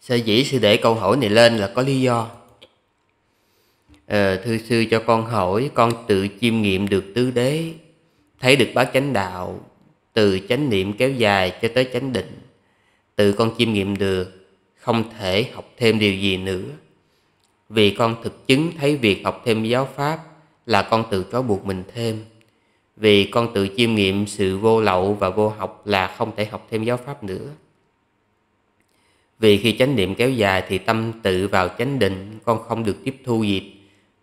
Sở dĩ sư để câu hỏi này lên là có lý do. Thưa sư cho con hỏi, con tự chiêm nghiệm được tứ đế, thấy được bát chánh đạo, từ chánh niệm kéo dài cho tới chánh định. Tự con chiêm nghiệm được, không thể học thêm điều gì nữa. Vì con thực chứng thấy việc học thêm giáo pháp là con tự trói buộc mình thêm. Vì con tự chiêm nghiệm sự vô lậu và vô học là không thể học thêm giáo pháp nữa. Vì khi chánh niệm kéo dài thì tâm tự vào chánh định, con không được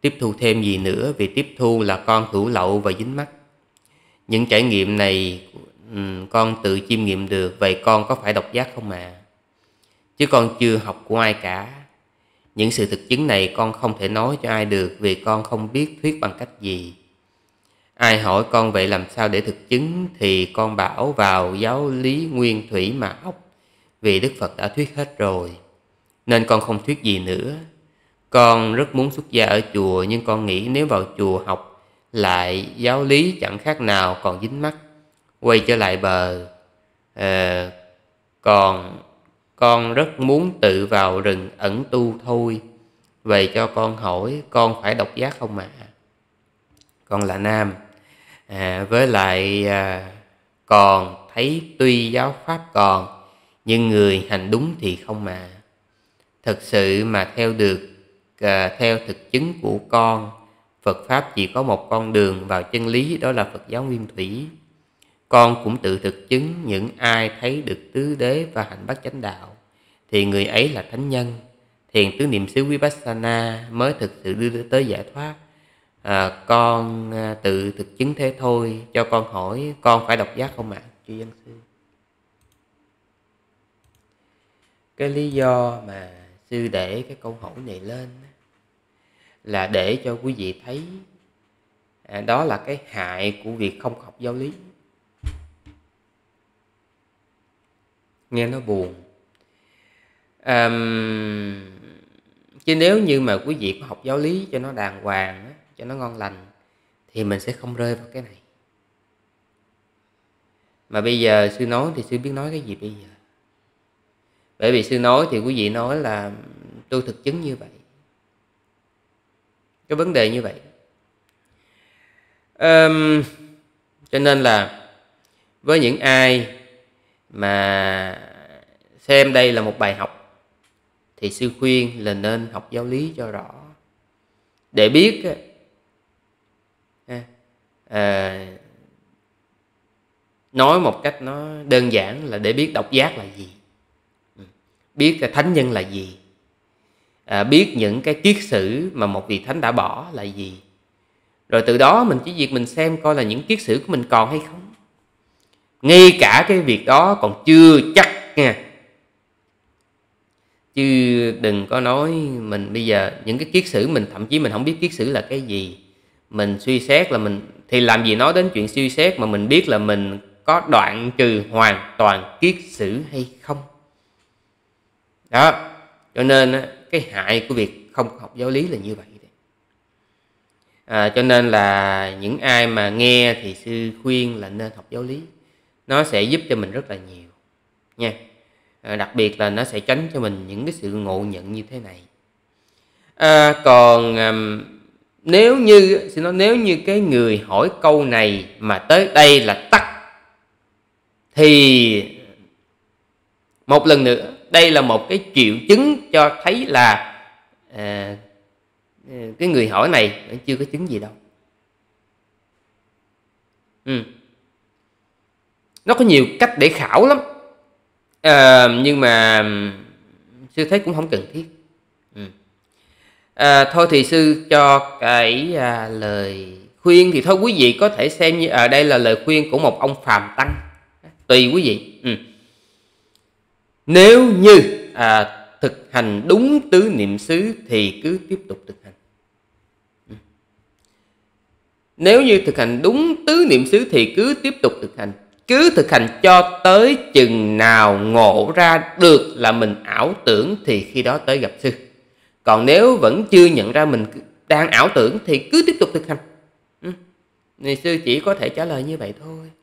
tiếp thu thêm gì nữa, vì tiếp thu là con hữu lậu và dính mắc. Những trải nghiệm này con tự chiêm nghiệm được, vậy con có phải độc giác không ạ? Chứ con chưa học của ai cả. Những sự thực chứng này con không thể nói cho ai được, vì con không biết thuyết bằng cách gì. Ai hỏi con vậy làm sao để thực chứng thì con bảo vào giáo lý nguyên thủy mà học. Vì Đức Phật đã thuyết hết rồi, nên con không thuyết gì nữa. Con rất muốn xuất gia ở chùa, nhưng con nghĩ nếu vào chùa học lại giáo lý chẳng khác nào còn dính mắc, quay trở lại bờ. Còn con rất muốn tự vào rừng ẩn tu thôi. Vậy cho con hỏi, con phải độc giác không ạ? Con là nam, với lại còn thấy tuy giáo pháp còn, nhưng người hành đúng thì không mà. Thật sự mà theo được, theo thực chứng của con, Phật Pháp chỉ có một con đường vào chân lý, đó là Phật giáo nguyên thủy. Con cũng tự thực chứng những ai thấy được tứ đế và hành bát chánh đạo thì người ấy là thánh nhân. Thiền tứ niệm xứ Vipassana mới thực sự đưa tới giải thoát. Con tự thực chứng thế thôi. Cho con hỏi, con phải độc giác không ạ? Chư Văn Sư, cái lý do mà sư để cái câu hỏi này lên là để cho quý vị thấy đó là cái hại của việc không học giáo lý. Nghe nó buồn. Chứ nếu như mà quý vị có học giáo lý cho nó đàng hoàng, cho nó ngon lành, thì mình sẽ không rơi vào cái này. Mà bây giờ sư nói thì sư biết nói cái gì bây giờ? Bởi vì sư nói thì quý vị nói là tôi thực chứng như vậy, cái vấn đề như vậy. Cho nên là với những ai mà xem đây là một bài học thì sư khuyên là nên học giáo lý cho rõ, để biết nói một cách nó đơn giản là để biết độc giác là gì, biết cái thánh nhân là gì, biết những cái kiết sử mà một vị thánh đã bỏ là gì. Rồi từ đó mình chỉ việc mình xem coi là những kiết sử của mình còn hay không. Ngay cả cái việc đó còn chưa chắc nha, chứ đừng có nói mình bây giờ những cái kiết sử mình thậm chí mình không biết kiết sử là cái gì. Mình suy xét là mình thì làm gì nói đến chuyện suy xét mà mình biết là mình có đoạn trừ hoàn toàn kiết sử hay không. Đó, cho nên cái hại của việc không học giáo lý là như vậy. Cho nên là những ai mà nghe thì sư khuyên là nên học giáo lý. Nó sẽ giúp cho mình rất là nhiều nha. Đặc biệt là nó sẽ tránh cho mình những cái sự ngộ nhận như thế này. Còn nếu như sư nói, nếu như cái người hỏi câu này mà tới đây là tắt, thì một lần nữa, đây là một cái triệu chứng cho thấy là cái người hỏi này chưa có chứng gì đâu. Nó có nhiều cách để khảo lắm, nhưng mà sư thấy cũng không cần thiết. Thôi thì sư cho cái lời khuyên thì thôi, quý vị có thể xem như đây là lời khuyên của một ông phàm tăng, tùy quý vị. Nếu như thực hành đúng tứ niệm xứ thì cứ tiếp tục thực hành. Nếu như thực hành đúng tứ niệm xứ thì cứ tiếp tục thực hành. Cứ thực hành cho tới chừng nào ngộ ra được là mình ảo tưởng thì khi đó tới gặp sư. Còn nếu vẫn chưa nhận ra mình đang ảo tưởng thì cứ tiếp tục thực hành. Thì sư chỉ có thể trả lời như vậy thôi.